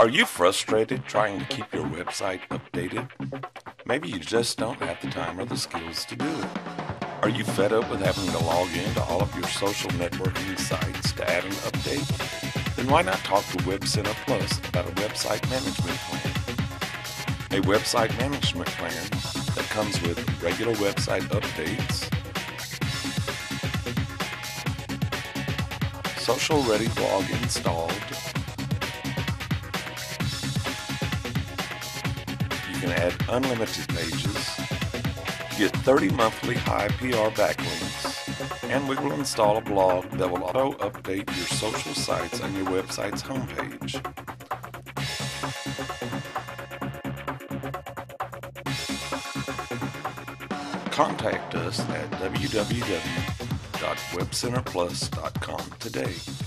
Are you frustrated trying to keep your website updated? Maybe you just don't have the time or the skills to do it. Are you fed up with having to log in to all of your social networking sites to add an update? Then why not talk to Web Centre Plus about a website management plan? A website management plan that comes with regular website updates, social ready blog installed. You can add unlimited pages. You get 30 monthly high PR backlinks, and we will install a blog that will auto update your social sites on your website's homepage. Contact us at www.webcenterplus.com today.